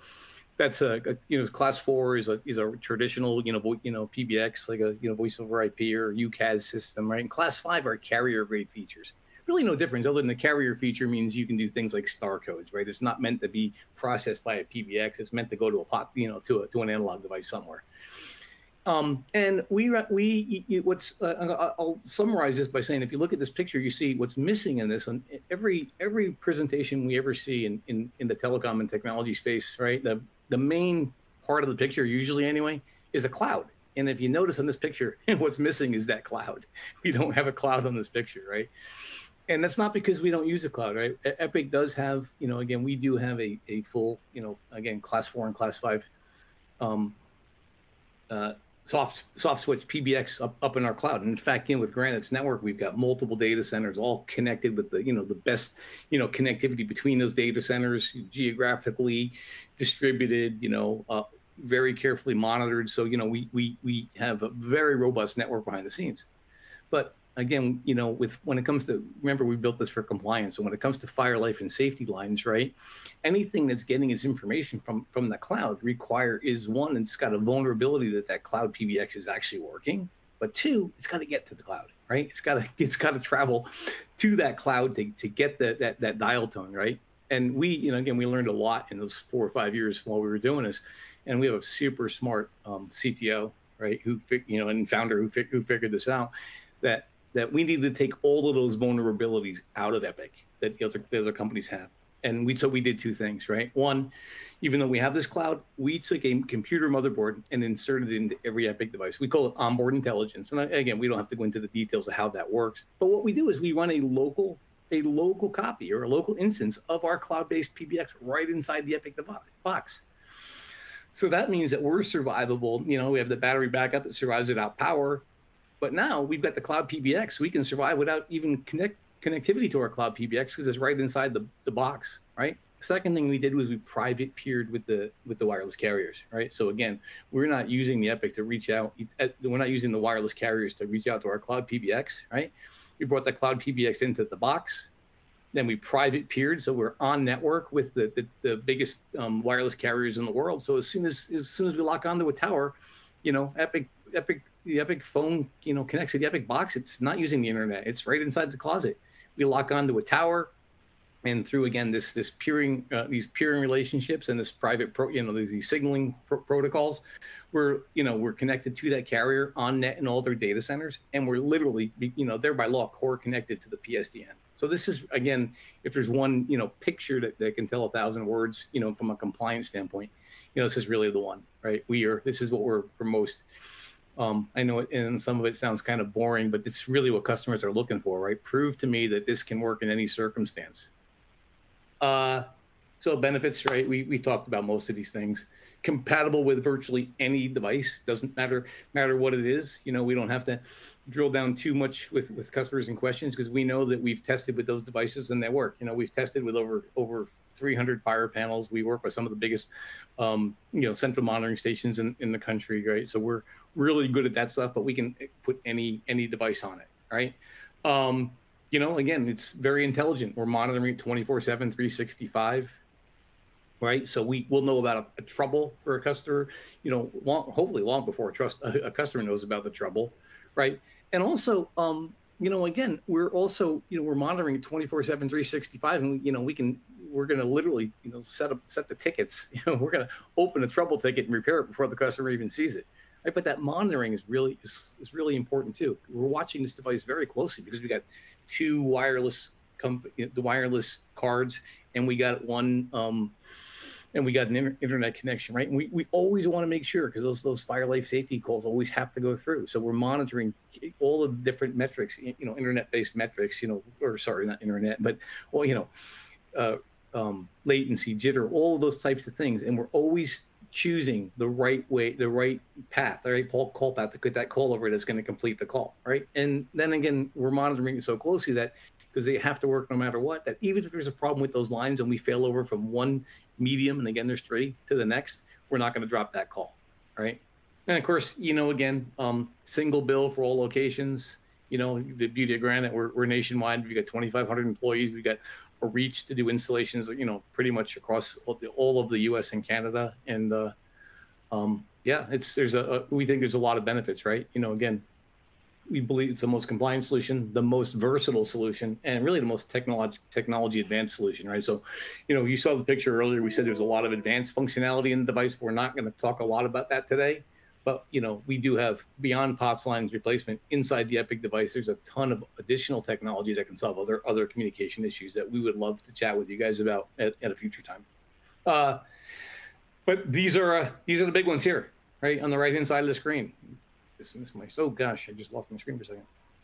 that's Class 4 is a traditional, PBX, like a, voice over IP or UCaaS system, right? And Class 5 are carrier grade features. Really no difference other than the carrier feature means you can do things like star codes, right? It's not meant to be processed by a PBX. It's meant to go to a POT, to an analog device somewhere. And I'll summarize this by saying, if you look at this picture, you see what's missing in this. And every presentation we ever see in the telecom and technology space, right? The main part of the picture, usually anyway, is a cloud. And if you notice on this picture, what's missing is that cloud. We don't have a cloud on this picture, right? And that's not because we don't use the cloud, right? EPIK does have, you know, again, we do have a full, you know, again, class 4 and class 5 soft switch PBX up in our cloud. And in fact, with Granite's network, we've got multiple data centers all connected with the, the best, connectivity between those data centers, geographically distributed, very carefully monitored. So, we have a very robust network behind the scenes. But again, when it comes to, remember, we built this for compliance. And when it comes to fire, life, and safety lines, right? Anything that's getting its information from the cloud is one, it's got a vulnerability that cloud PBX is actually working. But two, it's got to get to the cloud, right? It's got to travel to that cloud to get that dial tone, right? And we, again, we learned a lot in those 4 or 5 years while we were doing this. And we have a super smart CTO, right? Who, and founder who figured this out, that we need to take all of those vulnerabilities out of EPIK that the other companies have. And so we did 2 things, right? One, even though we have this cloud, we took a computer motherboard and inserted it into every EPIK device. We call it onboard intelligence. And again, we don't have to go into the details of how that works. But what we do is we run a local copy or a local instance of our cloud-based PBX right inside the EPIK box. So that means that we're survivable. We have the battery backup that survives without power. But now we've got the cloud PBX. We can survive without even connectivity to our cloud PBX because it's right inside the box, right? Second thing we did was we private peered with the wireless carriers, right? So again, we're not using the EPIK to reach out. We're not using the wireless carriers to reach out to our cloud PBX, right? We brought the cloud PBX into the box. Then we private peered, so we're on network with the biggest wireless carriers in the world. So as soon as we lock onto a tower, EPIK. The EPIK phone, connects to the EPIK box. It's not using the internet. It's right inside the closet. We lock onto a tower, and through again this peering, these peering relationships, and this private, these signaling protocols, we're connected to that carrier on net and all their data centers, and we're literally, they're by law core connected to the PSDN. So this is, again, if there's one, picture that can tell 1,000 words, from a compliance standpoint, this is really the one, right? This is what we're most. I know, and some of it sounds kind of boring, but it's really what customers are looking for, right? Prove to me that this can work in any circumstance. So benefits, right? We talked about most of these things. Compatible with virtually any device. Doesn't matter what it is. We don't have to drill down too much with customers and questions because we know that we've tested with those devices and they work. We've tested with over 300 fire panels. We work with some of the biggest, central monitoring stations in the country, right? So we're really good at that stuff, but we can put any device on it, right? Again, it's very intelligent. We're monitoring it 24/7, 365. Right, so we will know about a trouble for a customer, hopefully long before a customer knows about the trouble, right? And also, again, we're also, we're monitoring 24/7, 365, and we're going to literally, set the tickets. We're going to open a trouble ticket and repair it before the customer even sees it, right? But that monitoring is really important too. We're watching this device very closely because we got 2 wireless cards, and we got one. And we got an internet connection, right? And we always want to make sure because those fire life safety calls always have to go through. So we're monitoring all of the different metrics, internet-based metrics, or sorry, not internet, but well, latency, jitter, all of those types of things. And we're always choosing the right way, the right path, the right call path to get that call over that's going to complete the call, right? And then again, we're monitoring it so closely that because they have to work no matter what, that even if there's a problem with those lines and we fail over from one medium, and again, there's 3 to the next, we're not going to drop that call, right? And of course, again, single bill for all locations, the beauty of Granite, we're nationwide. We've got 2,500 employees. We've got a reach to do installations, pretty much across all of the U.S. and Canada. And we think there's a lot of benefits, right? Again, we believe it's the most compliant solution, the most versatile solution, and really the most technology advanced solution, right? So, you saw the picture earlier. We said there's a lot of advanced functionality in the device. We're not going to talk a lot about that today, but, we do have beyond POTS lines replacement inside the EPIK device. There's a ton of additional technology that can solve other communication issues that we would love to chat with you guys about at a future time. But these are the big ones here, right, on the right-hand side of the screen. Oh gosh, I just lost my screen for a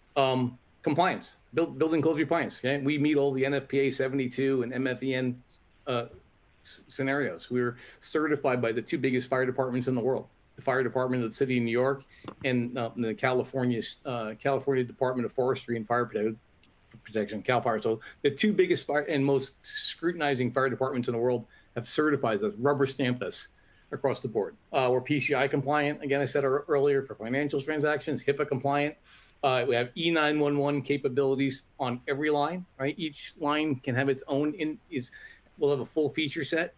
second. Compliance, building code compliance. Okay? We meet all the NFPA 72 and MFVN scenarios. We were certified by the two biggest fire departments in the world, the fire department of the city of New York and the California Department of Forestry and Fire Protection, CAL FIRE. So the two biggest fire and most scrutinizing fire departments in the world have certified us, rubber stamped us across the board. We're PCI compliant, again, I said earlier, for financial transactions, HIPAA compliant. We have E911 capabilities on every line, right? Each line can have its own, we'll have a full feature set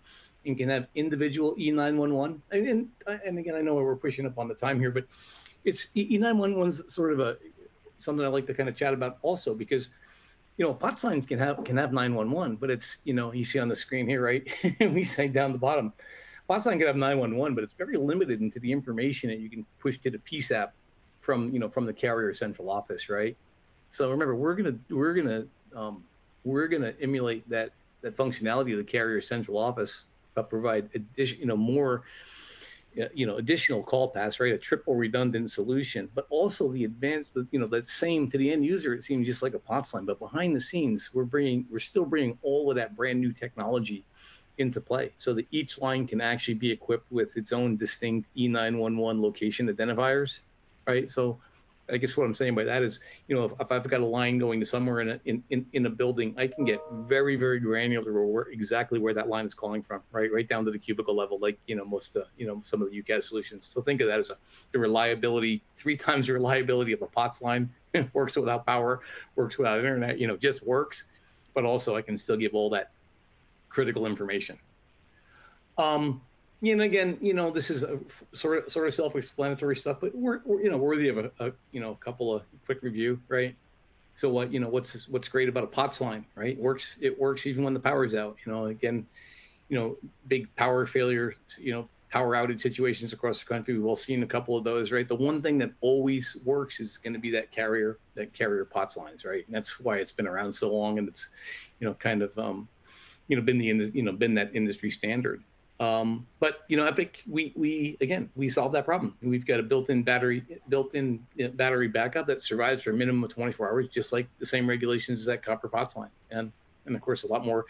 and can have individual E911. And again, I know we're pushing up on the time here, but it's E911's sort of something I like to kind of chat about also, because, you know, POTS lines can have 911, but it's, you know, you see on the screen here, right? We say down the bottom, POTS line can have 911, but it's very limited into the information that you can push to the PSAP from the carrier central office, right? So remember, we're gonna emulate that functionality of the carrier central office, but provide additional call paths, right? A triple redundant solution, but also the advanced, that same to the end user, it seems just like a POTS line, but behind the scenes, we're still bringing all of that brand new technology into play so that each line can actually be equipped with its own distinct E911 location identifiers, right? So I guess what I'm saying by that is, if I've got a line going to somewhere in a building, I can get very, very granular exactly where that line is calling from, right down to the cubicle level, like, some of the UCaaS solutions. So think of that as the reliability, 3 times the reliability of a POTS line. Works without power, works without internet, just works. But also I can still give all that critical information. This is a sort of self-explanatory stuff, but we're worthy of a couple of quick review, right? So what's great about a POTS line, right? It works even when the power's out. Big power failure, power outage situations across the country. We've all seen a couple of those, right? The one thing that always works is going to be that carrier POTS lines, right? And that's why it's been around so long, and it's, been that industry standard. But EPIK, we solved that problem. We've got a built-in battery backup that survives for a minimum of 24 hours, just like the same regulations as that copper POTS line, and of course a lot more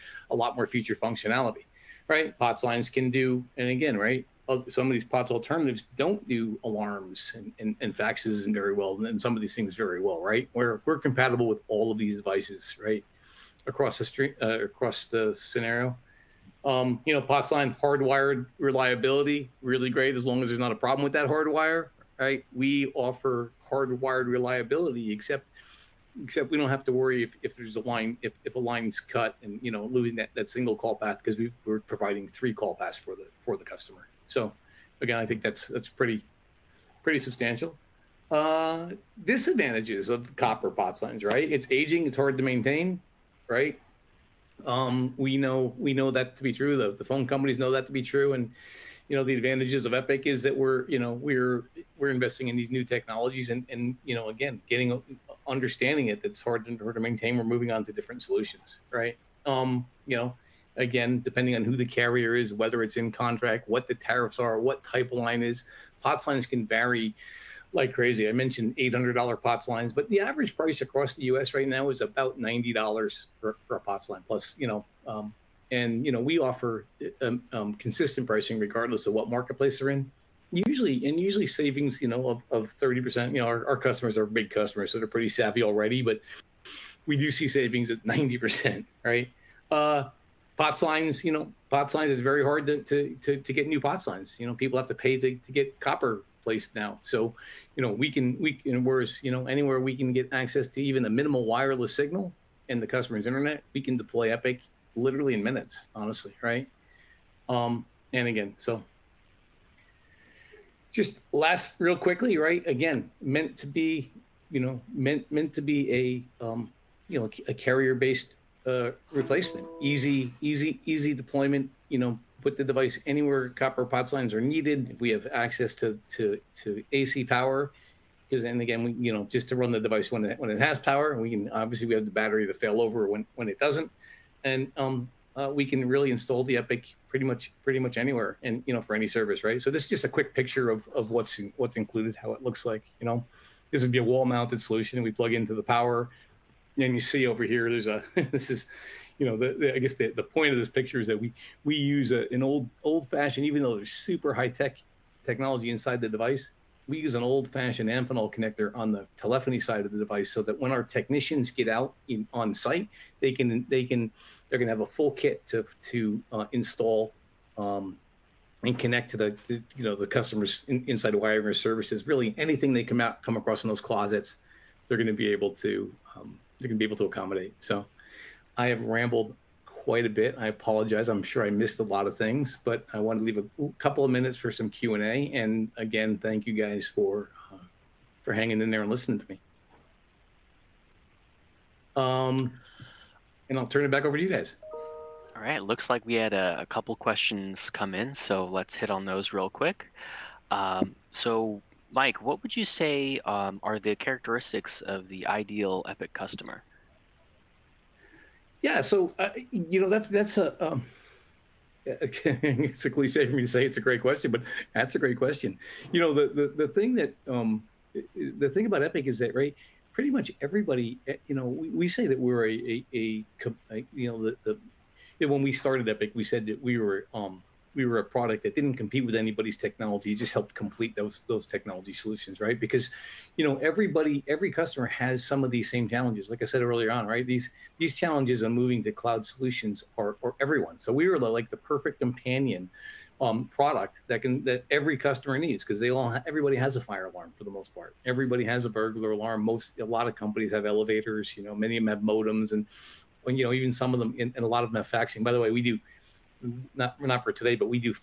feature functionality, right? POTS lines can do, and again, right, some of these POTS alternatives don't do alarms and faxes very well, and some of these things very well, right? We're compatible with all of these devices, right, across the scenario. POTS line hardwired reliability, really great as long as there's not a problem with that hardwire, right? We offer hardwired reliability, except we don't have to worry if there's a line, if a line's cut and, losing that single call path, because we're providing 3 call paths for the customer. So again, I think that's pretty substantial. Disadvantages of copper POTS lines, right? It's aging, it's hard to maintain, right? We know that to be true. The phone companies know that to be true, and the advantages of EPIK is that we're investing in these new technologies, and again, understanding it. That's hard to maintain. We're moving on to different solutions, right? Again, depending on who the carrier is, whether it's in contract, what the tariffs are, what type of line is. POTS lines can vary like crazy. I mentioned $800 POTS lines, but the average price across the U.S. right now is about $90 for a POTS line. Plus, we offer consistent pricing regardless of what marketplace they're in. Usually savings, of 30%. Our customers are big customers, so they're pretty savvy already. But we do see savings at 90%, right? POTS lines is very hard to get new POTS lines. People have to pay to get copper placed now. So, anywhere we can get access to even a minimal wireless signal and the customer's internet, we can deploy EPIK literally in minutes, honestly, right? Just last real quickly, right? Again, meant to be a carrier-based replacement, easy deployment, put the device anywhere copper POTS lines are needed. If we have access to AC power, because then again, just to run the device when it has power, we have the battery to fail over when it doesn't, and we can really install the EPIK pretty much anywhere, and for any service, right? So this is just a quick picture of what's included, how it looks like. This would be a wall-mounted solution. We plug into the power, and you see over here, there's a, this is, you know, I guess the point of this picture is that we use an old-fashioned, even though there's super high-tech technology inside the device, we use an old-fashioned Amphenol connector on the telephony side of the device, so that when our technicians get out on site, they're gonna have a full kit to install and connect to the customers inside the wiring or services. Really, anything they come across in those closets, they're gonna be able to accommodate. So, I have rambled quite a bit. I apologize. I'm sure I missed a lot of things, but I want to leave a couple of minutes for some Q&A. And again, thank you guys for hanging in there and listening to me. And I'll turn it back over to you guys. All right. Looks like we had a couple questions come in, so let's hit on those real quick. So, Mike, what would you say are the characteristics of the ideal EPIK customer? Yeah, so you know, that's it's a cliche for me to say it's a great question, but that's a great question. You know, the thing that the thing about EPIK is that, right, pretty much everybody, you know, we say that we're a you know, when we started EPIK, we said that we were a product that didn't compete with anybody's technology. It just helped complete those technology solutions, right? Because, you know, every customer has some of these same challenges. Like I said earlier on, right? These challenges on moving to cloud solutions are everyone. So we were like the perfect companion product that every customer needs, because everybody has a fire alarm for the most part. Everybody has a burglar alarm. A lot of companies have elevators. You know, many of them have modems, and you know, even some of them, and a lot of them have faxing. By the way, we do. Not for today, but we do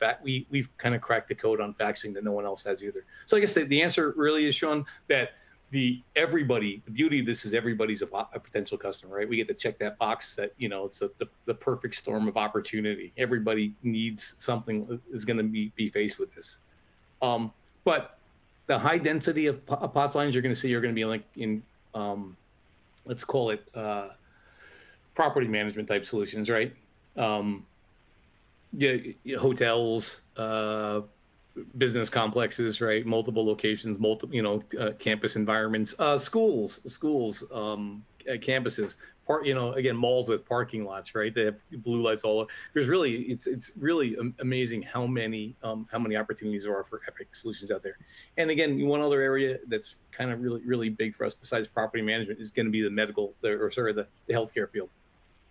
we've kind of cracked the code on faxing that no one else has either. So I guess the answer really is, Sean, that the beauty of this is everybody's a potential customer, right? We get to check that box that, you know, it's the perfect storm of opportunity. Everybody needs something, is going to be faced with this. But the high density of POTS lines you're going to see are going to be like in, let's call it property management type solutions, right? Yeah, hotels, business complexes, right? Multiple locations, campus environments, schools, campuses, you know, again, malls with parking lots, right? They have blue lights all over. There's really, it's really amazing how many opportunities there are for EPIK solutions out there. And again, one other area that's kind of really, really big for us besides property management is going to be the healthcare field,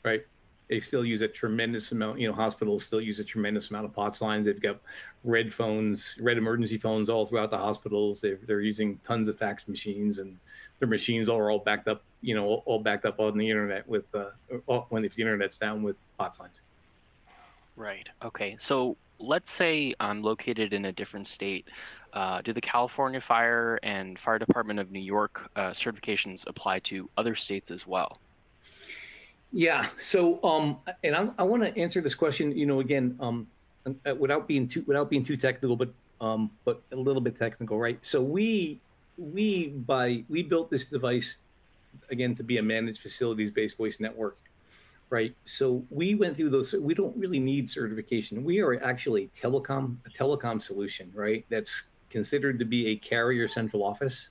right? They still use a tremendous amount, you know, hospitals still use a tremendous amount of POTS lines. They've got red emergency phones all throughout the hospitals. They're using tons of fax machines, and their machines are all backed up, you know, all backed up on the internet with, if the internet's down, with POTS lines. Right, okay. So let's say I'm located in a different state. Do the California Fire and Fire Department of New York certifications apply to other states as well? Yeah. So, and I want to answer this question, you know, again, without being too technical, but a little bit technical, right? So we built this device again to be a managed facilities-based voice network, right? So we went through those. We don't really need certification. We are actually a telecom solution, right? That's considered to be a carrier central office.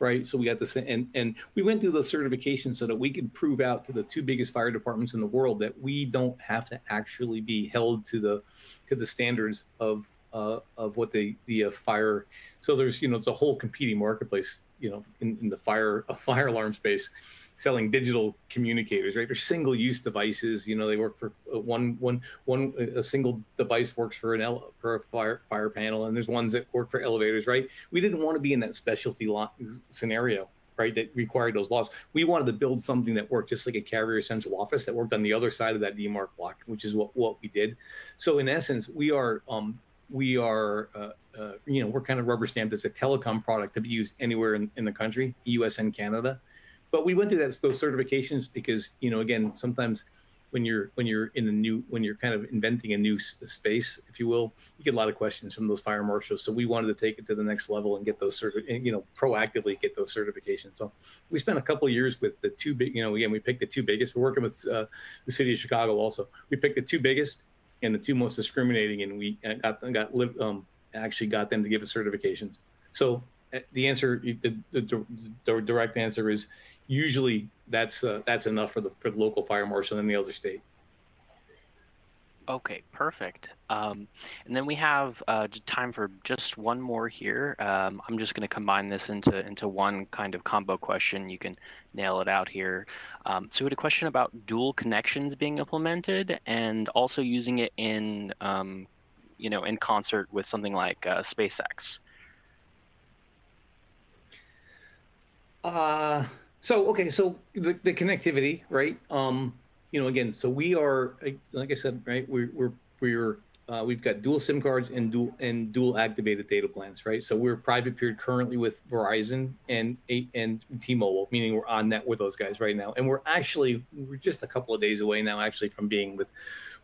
Right, so we got this, and we went through those certifications so that we could prove out to the two biggest fire departments in the world that we don't have to actually be held to the standards of what the fire. So there's, you know, it's a whole competing marketplace, you know, in the fire alarm space, selling digital communicators, right? They're single use devices, you know, they work for a single device works for a fire panel, and there's ones that work for elevators, right? We didn't want to be in that specialty scenario, right? That required those laws. We wanted to build something that worked just like a carrier central office that worked on the other side of that DMARC block, which is what we did. So in essence, we are you know, we're kind of rubber stamped as a telecom product to be used anywhere in the country, US and Canada. But we went through those certifications because, you know, again, sometimes when you're kind of inventing a new space, if you will, you get a lot of questions from those fire marshals. So we wanted to take it to the next level and get those proactively get those certifications. So we spent a couple of years with the two big, you know, again, we picked the two biggest. We're working with the city of Chicago also. We picked the two biggest and the two most discriminating, and we got them to give us certifications. So the answer, the direct answer is usually that's enough for the local fire marshal in the other state. Okay, perfect. And then we have time for just one more here. I'm just going to combine this into one kind of combo question. You can nail it out here. So we had a question about dual connections being implemented and also using it in, you know, in concert with something like SpaceX. So the connectivity, right? You know, again, so we are, like I said, right, we've got dual SIM cards and dual activated data plans, right? So we're private paired currently with Verizon and T-Mobile, meaning we're on net with those guys right now, and we're just a couple of days away now, actually, from being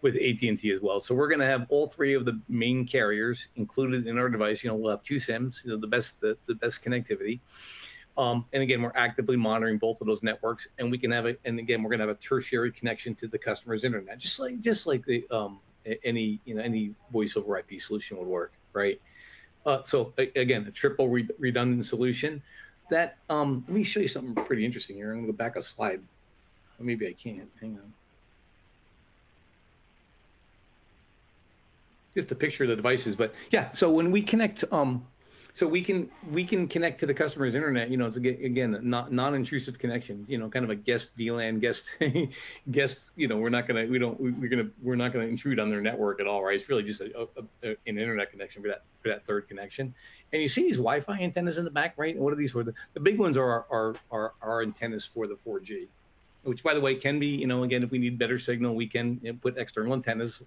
with AT&T as well. So we're going to have all three of the main carriers included in our device. You know, we'll have two SIMs, you know, the best connectivity. And again, we're actively monitoring both of those networks, and we can have we're going to have a tertiary connection to the customer's internet, just like the any voice over IP solution would work, right? So again, a triple redundant solution. That let me show you something pretty interesting here. I'm going to go back a slide. Maybe I can't. Hang on. Just a picture of the devices, but yeah. So when we connect, so we can connect to the customer's internet. You know, it's again non-intrusive connection. You know, kind of a guest VLAN, guest. You know, we're not gonna intrude on their network at all, right? It's really just an internet connection for that third connection. And you see these Wi-Fi antennas in the back, right? And what are these for? The big ones are our antennas for the 4G, which, by the way, can be, you know, again, if we need better signal, we can put external antennas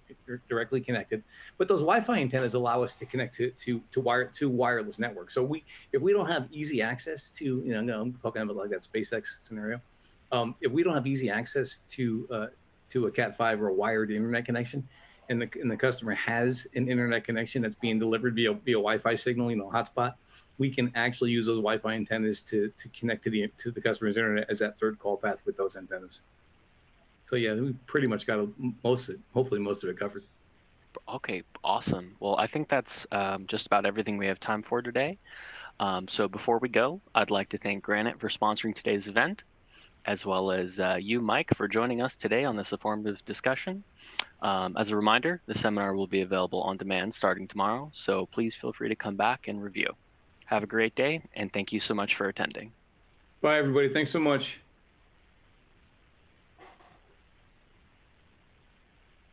directly connected. But those Wi-Fi antennas allow us to connect to wireless networks. So if we don't have easy access to, you know, I'm talking about like that SpaceX scenario. If we don't have easy access to a Cat 5 or a wired internet connection, and the customer has an internet connection that's being delivered via Wi-Fi signal, you know, hotspot, we can actually use those Wi-Fi antennas to connect to the customer's internet as that third call path with those antennas. So yeah, we pretty much got hopefully most of it covered. Okay, awesome. Well, I think that's just about everything we have time for today. So before we go, I'd like to thank Granite for sponsoring today's event, as well as you, Mike, for joining us today on this informative discussion. As a reminder, the seminar will be available on demand starting tomorrow, so please feel free to come back and review. Have a great day, and thank you so much for attending. Bye, everybody. Thanks so much.